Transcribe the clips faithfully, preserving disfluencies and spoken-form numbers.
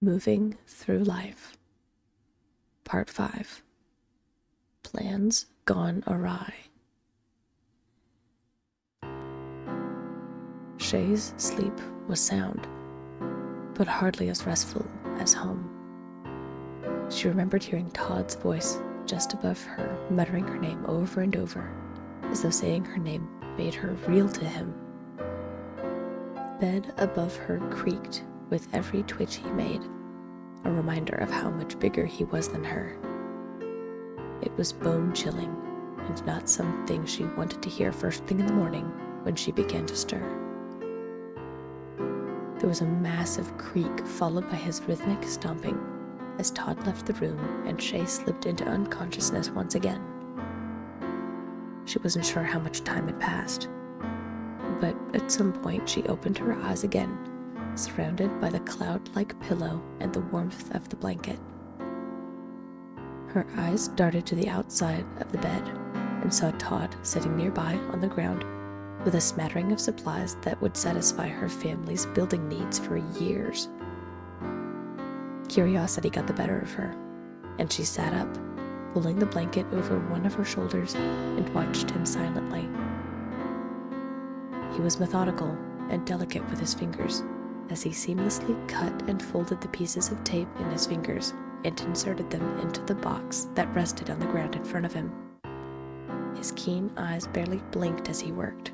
Moving Through Life, Part five, Plans Gone Awry. Shay's sleep was sound, but hardly as restful as home. She remembered hearing Todd's voice just above her, muttering her name over and over, as though saying her name made her real to him. The bed above her creaked with every twitch he made, a reminder of how much bigger he was than her. It was bone-chilling, and not something she wanted to hear first thing in the morning when she began to stir. There was a massive creak followed by his rhythmic stomping as Todd left the room and Shay slipped into unconsciousness once again. She wasn't sure how much time had passed, but at some point she opened her eyes again, surrounded by the cloud-like pillow and the warmth of the blanket. Her eyes darted to the outside of the bed and saw Todd sitting nearby on the ground with a smattering of supplies that would satisfy her family's building needs for years. Curiosity got the better of her, and she sat up, pulling the blanket over one of her shoulders and watched him silently. He was methodical and delicate with his fingers, as he seamlessly cut and folded the pieces of tape in his fingers and inserted them into the box that rested on the ground in front of him. His keen eyes barely blinked as he worked,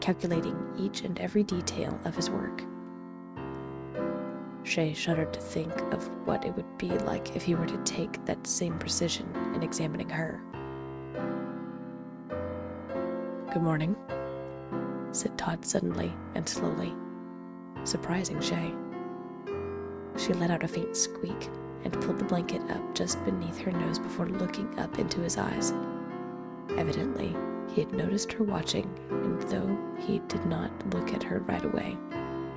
calculating each and every detail of his work. Shay shuddered to think of what it would be like if he were to take that same precision in examining her. "Good morning," said Todd suddenly and slowly, surprising Shay. She let out a faint squeak and pulled the blanket up just beneath her nose before looking up into his eyes. Evidently, he had noticed her watching, and though he did not look at her right away,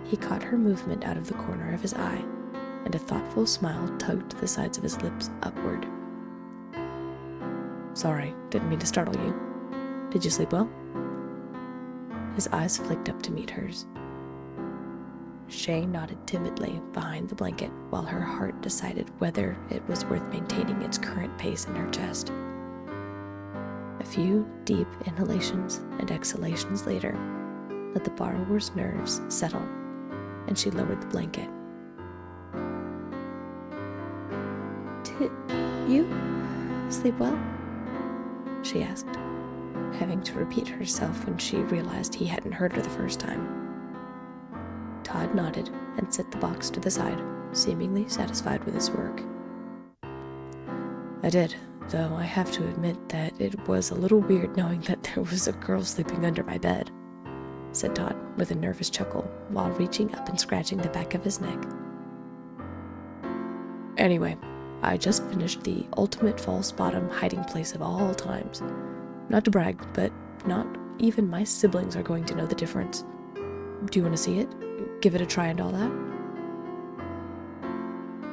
he caught her movement out of the corner of his eye, and a thoughtful smile tugged the sides of his lips upward. "Sorry, didn't mean to startle you. Did you sleep well?" His eyes flicked up to meet hers. Shay nodded timidly behind the blanket while her heart decided whether it was worth maintaining its current pace in her chest. A few deep inhalations and exhalations later, let the borrower's nerves settle, and she lowered the blanket. "Did you sleep well?" she asked, having to repeat herself when she realized he hadn't heard her the first time. Todd nodded and set the box to the side, seemingly satisfied with his work. "I did, though I have to admit that it was a little weird knowing that there was a girl sleeping under my bed," said Todd with a nervous chuckle while reaching up and scratching the back of his neck. "Anyway, I just finished the ultimate false bottom hiding place of all times. Not to brag, but not even my siblings are going to know the difference. Do you want to see it? Give it a try and all that?"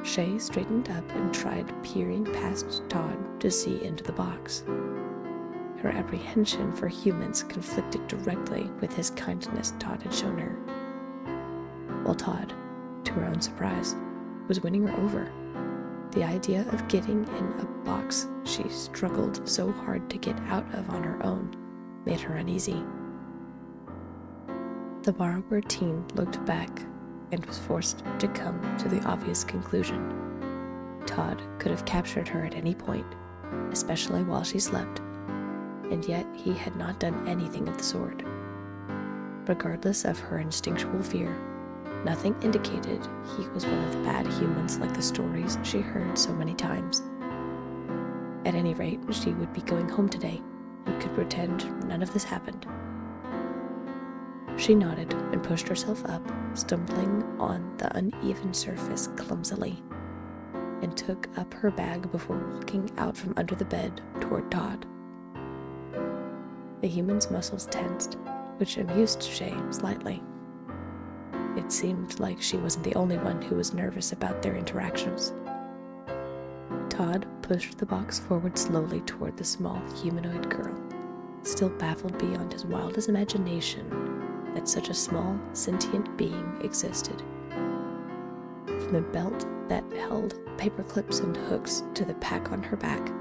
Shay straightened up and tried peering past Todd to see into the box. Her apprehension for humans conflicted directly with his kindness Todd had shown her, while Todd, to her own surprise, was winning her over. The idea of getting in a box she struggled so hard to get out of on her own made her uneasy. The borrower teen looked back and was forced to come to the obvious conclusion. Todd could have captured her at any point, especially while she slept, and yet he had not done anything of the sort. Regardless of her instinctual fear, nothing indicated he was one of the bad humans like the stories she heard so many times. At any rate, she would be going home today and could pretend none of this happened. She nodded and pushed herself up, stumbling on the uneven surface clumsily, and took up her bag before walking out from under the bed toward Todd. The human's muscles tensed, which amused Shay slightly. It seemed like she wasn't the only one who was nervous about their interactions. Todd pushed the box forward slowly toward the small humanoid girl, still baffled beyond his wildest imagination that such a small, sentient being existed. from the belt that held paper clips and hooks to the pack on her back.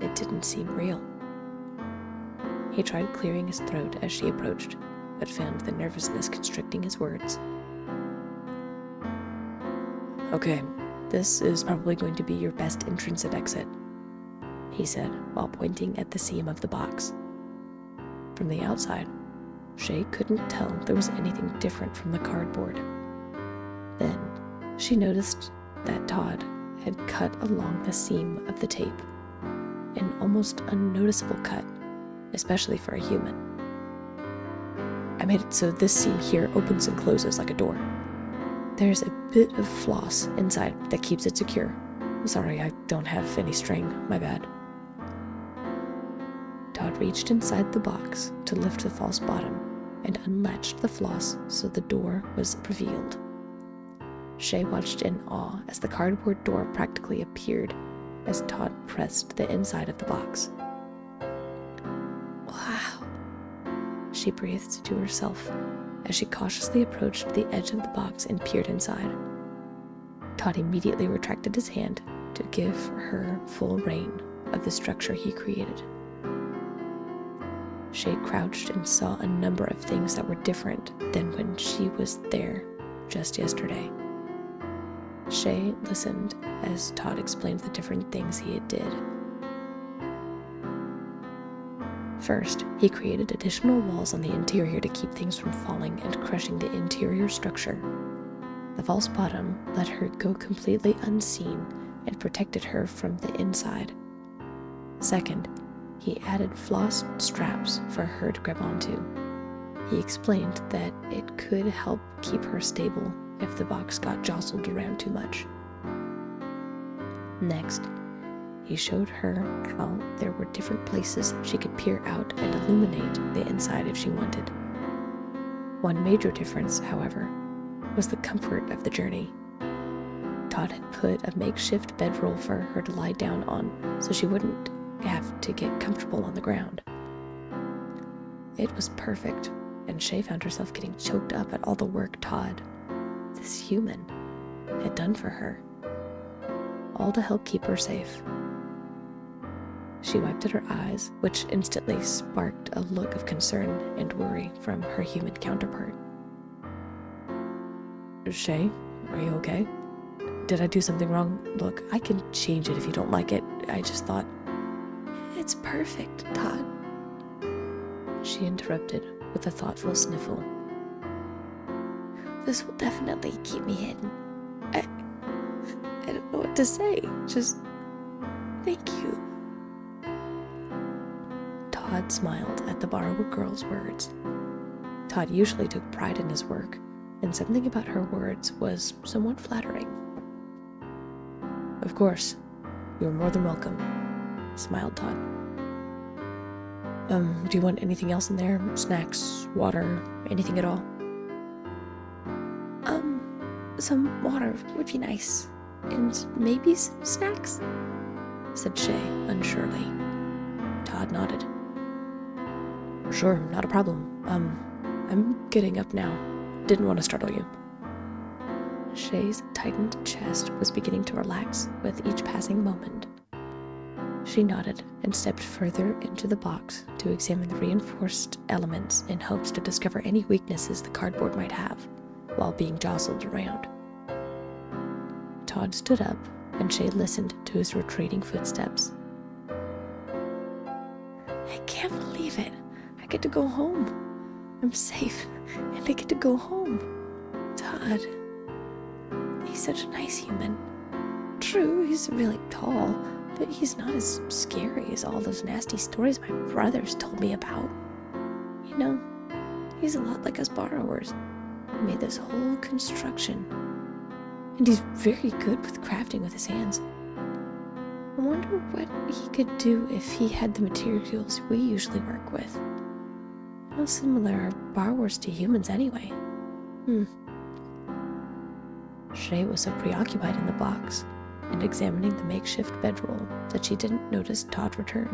It didn't seem real. He tried clearing his throat as she approached, but found the nervousness constricting his words. Okay, this is probably going to be your best entrance and exit, he said, while pointing at the seam of the box. From the outside, Shay couldn't tell there was anything different from the cardboard. Then, she noticed that Todd had cut along the seam of the tape, an almost unnoticeable cut, especially for a human. I made it so this seam here opens and closes like a door. There's a bit of floss inside that keeps it secure. Sorry, I don't have any string, my bad. Todd reached inside the box to lift the false bottom and unlatched the floss so the door was revealed. Shay watched in awe as the cardboard door practically appeared as Todd pressed the inside of the box. Wow, she breathed to herself as she cautiously approached the edge of the box and peered inside. Todd immediately retracted his hand to give her full reign of the structure he created. Shay crouched and saw a number of things that were different than when she was there just yesterday. Shay listened as Todd explained the different things he did. First, he created additional walls on the interior to keep things from falling and crushing the interior structure. The false bottom let her go completely unseen and protected her from the inside. Second, he added floss straps for her to grab onto. He explained that it could help keep her stable if the box got jostled around too much. Next, he showed her how there were different places she could peer out and illuminate the inside if she wanted. One major difference, however, was the comfort of the journey. Todd had put a makeshift bedroll for her to lie down on so she wouldn't have to get comfortable on the ground. It was perfect, and Shay found herself getting choked up at all the work Todd, this human, had done for her, all to help keep her safe. She wiped at her eyes, which instantly sparked a look of concern and worry from her human counterpart. Shay, are you okay? Did I do something wrong? Look, I can change it if you don't like it. I just thought... It's perfect, Todd, she interrupted with a thoughtful sniffle. This will definitely keep me hidden. I, I don't know what to say. Just thank you. Todd smiled at the borrower girl's words. Todd usually took pride in his work, and something about her words was somewhat flattering. Of course, you're more than welcome, smiled Todd. Um, do you want anything else in there? Snacks, water, anything at all? Um, some water would be nice, and maybe some snacks, said Shay unsurely. Todd nodded. Sure, not a problem. Um, I'm getting up now. Didn't want to startle you. Shay's tightened chest was beginning to relax with each passing moment. She nodded and stepped further into the box to examine the reinforced elements in hopes to discover any weaknesses the cardboard might have while being jostled around. Todd stood up, and Shay listened to his retreating footsteps. I can't believe it. I get to go home. I'm safe, and I get to go home. Todd, he's such a nice human. True, he's really tall, but he's not as scary as all those nasty stories my brothers told me about. You know, he's a lot like us borrowers. He made this whole construction, and he's very good with crafting with his hands. I wonder what he could do if he had the materials we usually work with. How similar are borrowers to humans anyway? Hmm. Shay was so preoccupied in the box and examining the makeshift bedroll that she didn't notice Todd return.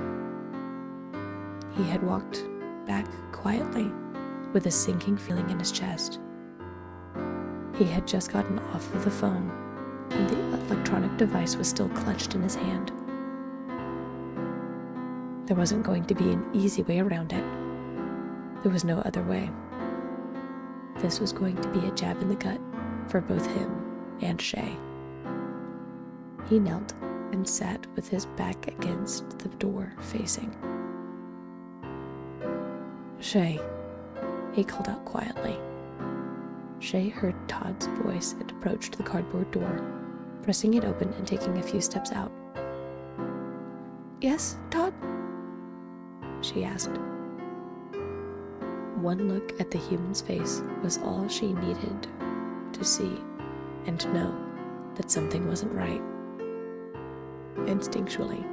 He had walked back quietly with a sinking feeling in his chest. He had just gotten off of the phone and the electronic device was still clutched in his hand. There wasn't going to be an easy way around it. There was no other way. This was going to be a jab in the gut for both him and Shay. He knelt and sat with his back against the door facing. "Shay," he called out quietly. Shay heard Todd's voice and approached the cardboard door, pressing it open and taking a few steps out. "Yes, Todd?" she asked. One look at the human's face was all she needed to see and to know that something wasn't right. Instinctually,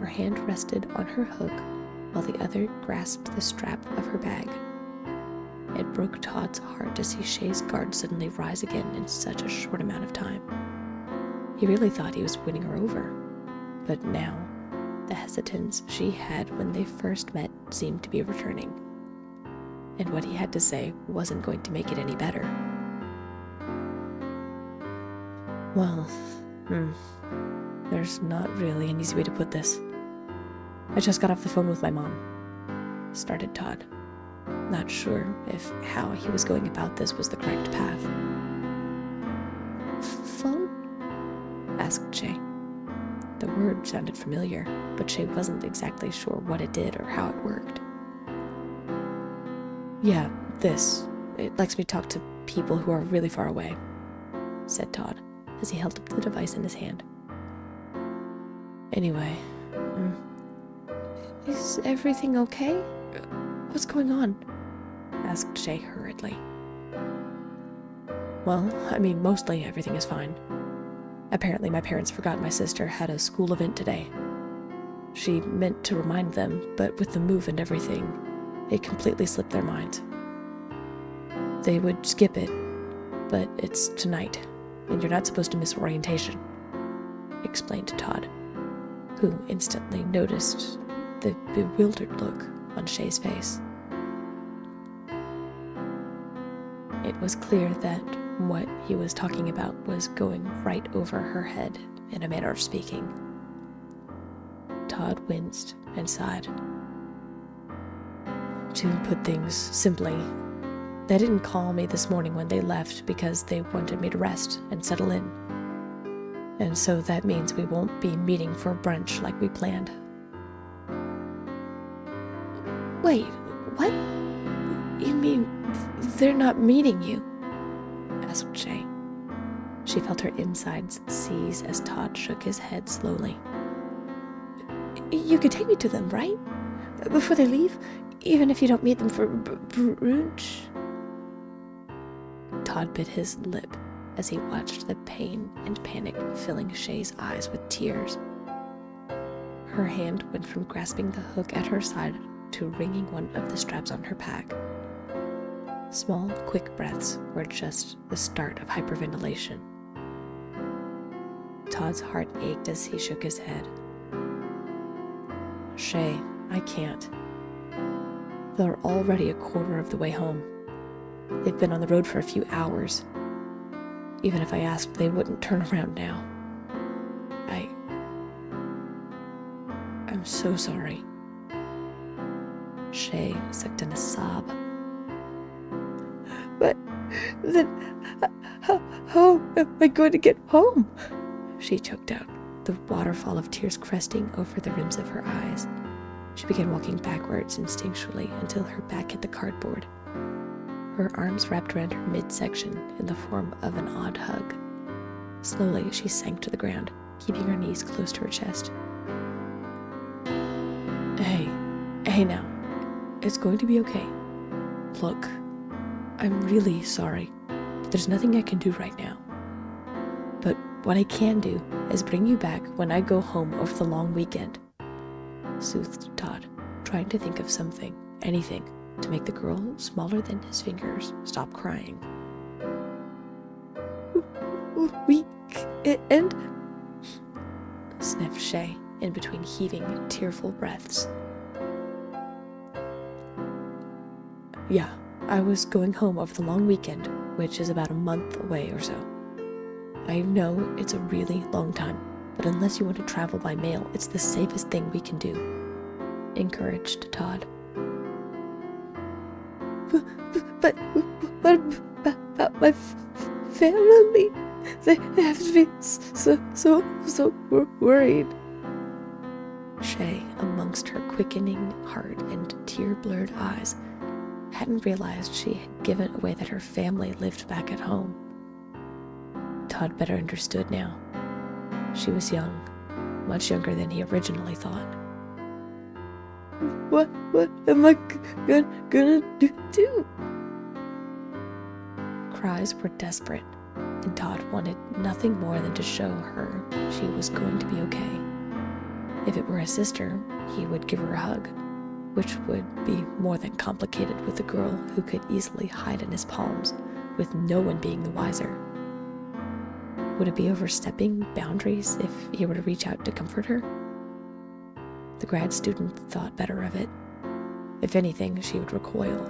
her hand rested on her hook while the other grasped the strap of her bag. It broke Todd's heart to see Shay's guard suddenly rise again in such a short amount of time. He really thought he was winning her over, but now the hesitance she had when they first met seemed to be returning, and what he had to say wasn't going to make it any better. "Well, hmm, there's not really an easy way to put this. I just got off the phone with my mom," started Todd, not sure if how he was going about this was the correct path. "Phone?" asked Shay. The word sounded familiar, but Shay wasn't exactly sure what it did or how it worked. "Yeah, this. It lets me talk to people who are really far away," said Todd, as he held up the device in his hand. "Anyway, is everything okay? What's going on?" asked Shay hurriedly. "Well, I mean, mostly everything is fine. Apparently my parents forgot my sister had a school event today. She meant to remind them, but with the move and everything, it completely slipped their minds. They would skip it, but it's tonight, and you're not supposed to miss orientation," explained Todd, who instantly noticed the bewildered look on Shay's face. It was clear that what he was talking about was going right over her head, in a manner of speaking. Todd winced and sighed. "To put things simply, they didn't call me this morning when they left because they wanted me to rest and settle in. And so that means we won't be meeting for brunch like we planned." "Wait, what? You mean they're not meeting you?" asked Shay. She felt her insides seize as Todd shook his head slowly. "You could take me to them, right? Before they leave, even if you don't meet them for brunch?" Todd bit his lip as he watched the pain and panic filling Shay's eyes with tears. Her hand went from grasping the hook at her side to wringing one of the straps on her pack. Small, quick breaths were just the start of hyperventilation. Todd's heart ached as he shook his head. "Shay, I can't. They're already a quarter of the way home. They've been on the road for a few hours. Even if I asked, they wouldn't turn around now. I... I'm so sorry." Shay sucked in a sob. "But then, how, how am I going to get home?" she choked out, the waterfall of tears cresting over the rims of her eyes. She began walking backwards instinctually until her back hit the cardboard, her arms wrapped around her midsection in the form of an odd hug. Slowly, she sank to the ground, keeping her knees close to her chest. "Hey, hey now, it's going to be okay. Look, I'm really sorry. There's nothing I can do right now. But what I can do is bring you back when I go home over the long weekend," soothed Todd, trying to think of something, anything, to make the girl smaller than his fingers stop crying. "Weekend?" sniffed Shay in between heaving, tearful breaths. "Yeah, I was going home over the long weekend, which is about a month away or so. I know it's a really long time, but unless you want to travel by mail, it's the safest thing we can do. Encouraged Todd. But, but, but, about my family? They have to be so, so, so worried. Shay, amongst her quickening heart and tear-blurred eyes, hadn't realized she had given away that her family lived back at home. Todd better understood now. She was young, much younger than he originally thought. What, what am I g- gonna do? Cries were desperate, and Todd wanted nothing more than to show her she was going to be okay. If it were a sister, he would give her a hug, which would be more than complicated with a girl who could easily hide in his palms, with no one being the wiser. Would it be overstepping boundaries if he were to reach out to comfort her? The grad student thought better of it. If anything, she would recoil.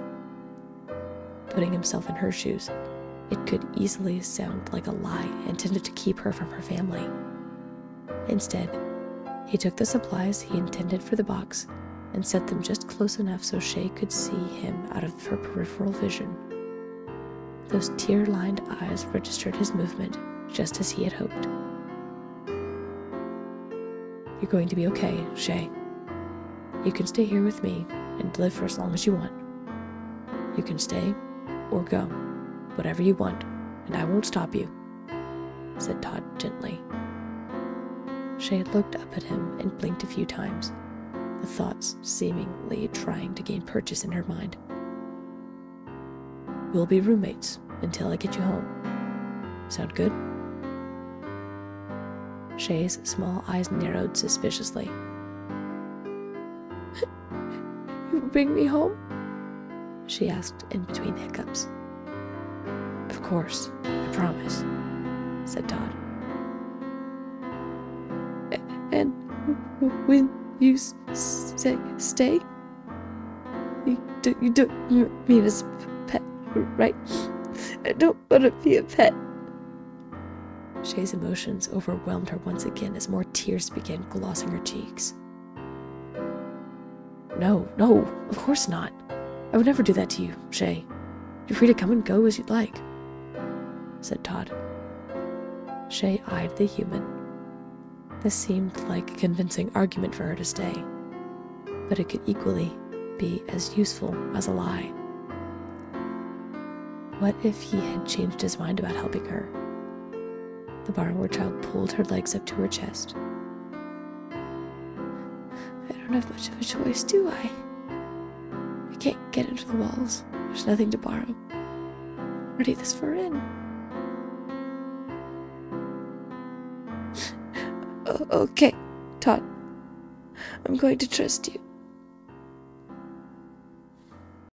Putting himself in her shoes, it could easily sound like a lie intended to keep her from her family. Instead, he took the supplies he intended for the box and set them just close enough so Shay could see him out of her peripheral vision. Those tear-lined eyes registered his movement, just as he had hoped. You're going to be okay, Shay. You can stay here with me and live for as long as you want. You can stay or go, whatever you want, and I won't stop you, said Todd gently. Shay looked up at him and blinked a few times, the thoughts seemingly trying to gain purchase in her mind. We'll be roommates until I get you home. Sound good? Shay's small eyes narrowed suspiciously. You will bring me home? She asked in between hiccups. Of course, I promise, said Todd. And when you say stay, you, do, you don't mean as a pet, right? I don't want to be a pet. Shay's emotions overwhelmed her once again as more tears began glossing her cheeks. No, no, of course not. I would never do that to you, Shay. You're free to come and go as you'd like, said Todd. Shay eyed the human. This seemed like a convincing argument for her to stay, but it could equally be as useful as a lie. What if he had changed his mind about helping her? The borrower child pulled her legs up to her chest. I don't have much of a choice, do I? I can't get into the walls. There's nothing to borrow. I'm already this far in. Okay, Todd. I'm going to trust you.